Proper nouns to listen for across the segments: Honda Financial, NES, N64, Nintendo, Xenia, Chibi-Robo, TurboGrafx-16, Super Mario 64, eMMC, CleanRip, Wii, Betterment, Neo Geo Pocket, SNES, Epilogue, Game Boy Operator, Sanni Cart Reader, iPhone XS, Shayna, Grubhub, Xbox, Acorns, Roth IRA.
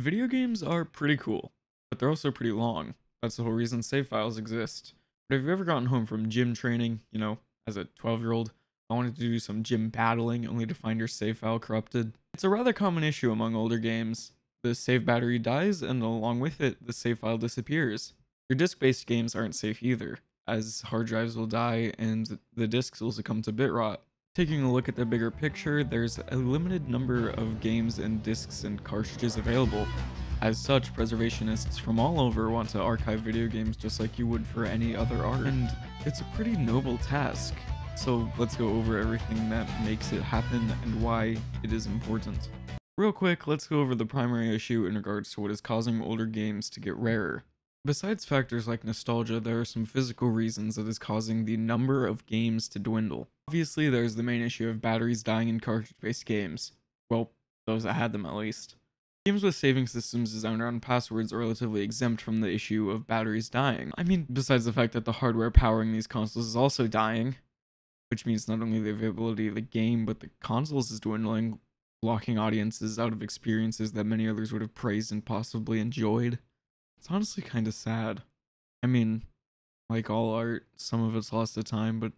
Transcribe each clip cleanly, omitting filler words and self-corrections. Video games are pretty cool, but they're also pretty long. That's the whole reason save files exist. But have you ever gotten home from gym training, you know, as a 12-year-old, I wanted to do some gym battling only to find your save file corrupted? It's a rather common issue among older games. The save battery dies, and along with it, the save file disappears. Your disk-based games aren't safe either, as hard drives will die and the disks will succumb to bit rot. Taking a look at the bigger picture, there's a limited number of games and discs and cartridges available. As such, preservationists from all over want to archive video games just like you would for any other art, and it's a pretty noble task. So let's go over everything that makes it happen and why it is important. Real quick, let's go over the primary issue in regards to what is causing older games to get rarer. Besides factors like nostalgia, there are some physical reasons that is causing the number of games to dwindle. Obviously, there's the main issue of batteries dying in cartridge-based games. Well, those that had them at least. Games with saving systems designed around passwords are relatively exempt from the issue of batteries dying. I mean, besides the fact that the hardware powering these consoles is also dying, which means not only the availability of the game, but the consoles is dwindling, locking audiences out of experiences that many others would have praised and possibly enjoyed. It's honestly kind of sad. I mean, like all art, some of it's lost to time, but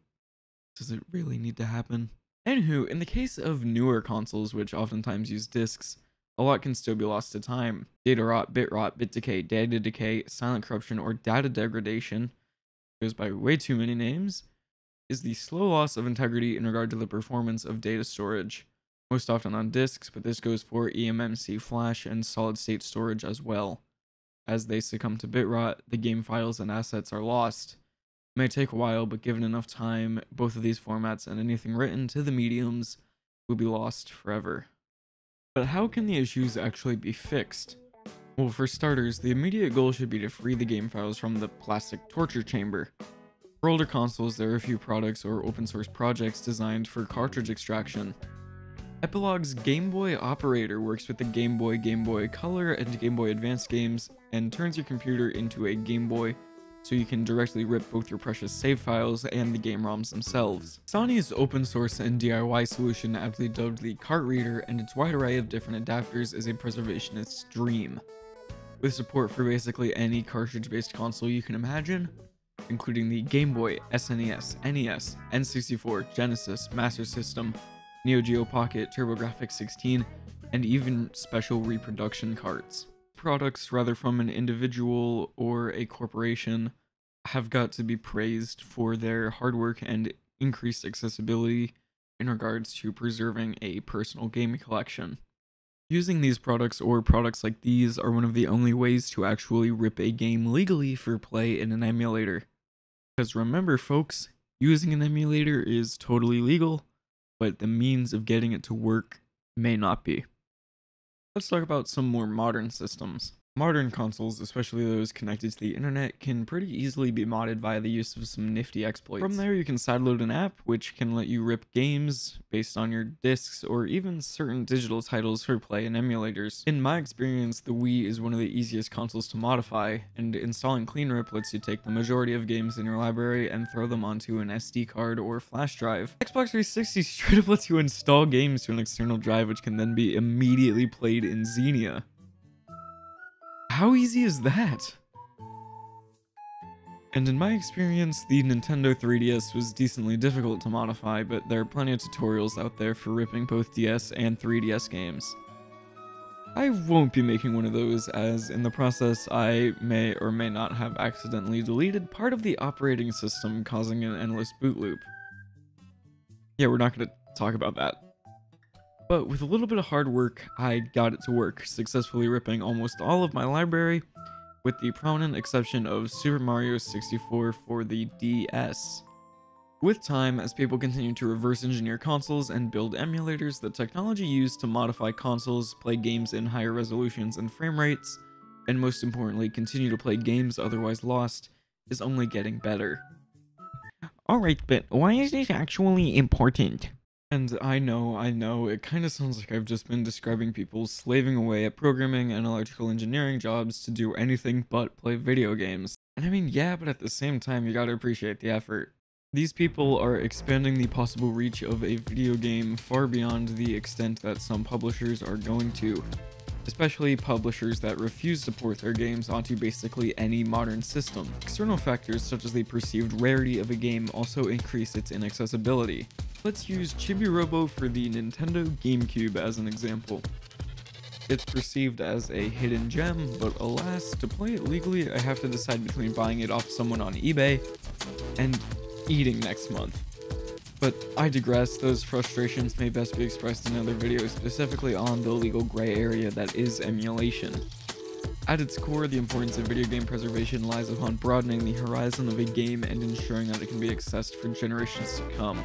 does it really need to happen? Anywho, in the case of newer consoles, which oftentimes use discs, a lot can still be lost to time. Data rot, bit decay, silent corruption, or data degradation, goes by way too many names, is the slow loss of integrity in regard to the performance of data storage. Most often on discs, but this goes for eMMC flash and solid-state storage as well. As they succumb to bit rot, the game files and assets are lost. It may take a while, but given enough time, both of these formats and anything written to the mediums will be lost forever. But how can the issues actually be fixed? Well, for starters, the immediate goal should be to free the game files from the plastic torture chamber. For older consoles, there are a few products or open source projects designed for cartridge extraction. Epilogue's Game Boy Operator works with the Game Boy Color, and Game Boy Advance games, and turns your computer into a Game Boy, so you can directly rip both your precious save files and the game ROMs themselves. Sanni's open source and DIY solution, aptly dubbed the Cart Reader, and its wide array of different adapters is a preservationist's dream. With support for basically any cartridge-based console you can imagine, including the Game Boy, SNES, NES, N64, Genesis, Master System, Neo Geo Pocket, TurboGrafx-16, and even special reproduction carts. Products, rather from an individual or a corporation, have got to be praised for their hard work and increased accessibility in regards to preserving a personal gaming collection. Using these products or products like these are one of the only ways to actually rip a game legally for play in an emulator. Because remember folks, using an emulator is totally legal, but the means of getting it to work may not be. Let's talk about some more modern systems. Modern consoles, especially those connected to the internet, can pretty easily be modded via the use of some nifty exploits. From there, you can sideload an app, which can let you rip games based on your discs or even certain digital titles for play in emulators. In my experience, the Wii is one of the easiest consoles to modify, and installing CleanRip lets you take the majority of games in your library and throw them onto an SD card or flash drive. Xbox 360 straight up lets you install games to an external drive, which can then be immediately played in Xenia. How easy is that? And in my experience, the Nintendo 3DS was decently difficult to modify, but there are plenty of tutorials out there for ripping both DS and 3DS games. I won't be making one of those, as in the process I may or may not have accidentally deleted part of the operating system, causing an endless boot loop. Yeah, we're not going to talk about that. But with a little bit of hard work, I got it to work, successfully ripping almost all of my library, with the prominent exception of Super Mario 64 for the DS. With time, as people continue to reverse engineer consoles and build emulators, the technology used to modify consoles, play games in higher resolutions and frame rates, and most importantly, continue to play games otherwise lost, is only getting better. Alright, but why is this actually important? And I know, it kind of sounds like I've just been describing people slaving away at programming and electrical engineering jobs to do anything but play video games. And I mean, yeah, but at the same time, you gotta appreciate the effort. These people are expanding the possible reach of a video game far beyond the extent that some publishers are going to. especially publishers that refuse to port their games onto basically any modern system. External factors such as the perceived rarity of a game also increase its inaccessibility. Let's use Chibi-Robo for the Nintendo GameCube as an example. It's perceived as a hidden gem, but alas, to play it legally, I have to decide between buying it off someone on eBay and eating next month. But I digress, those frustrations may best be expressed in another video specifically on the legal gray area that is emulation. At its core, the importance of video game preservation lies upon broadening the horizon of a game and ensuring that it can be accessed for generations to come.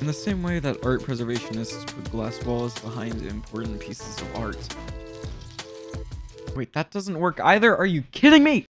In the same way that art preservationists put glass walls behind important pieces of art. Wait, that doesn't work either? Are you kidding me?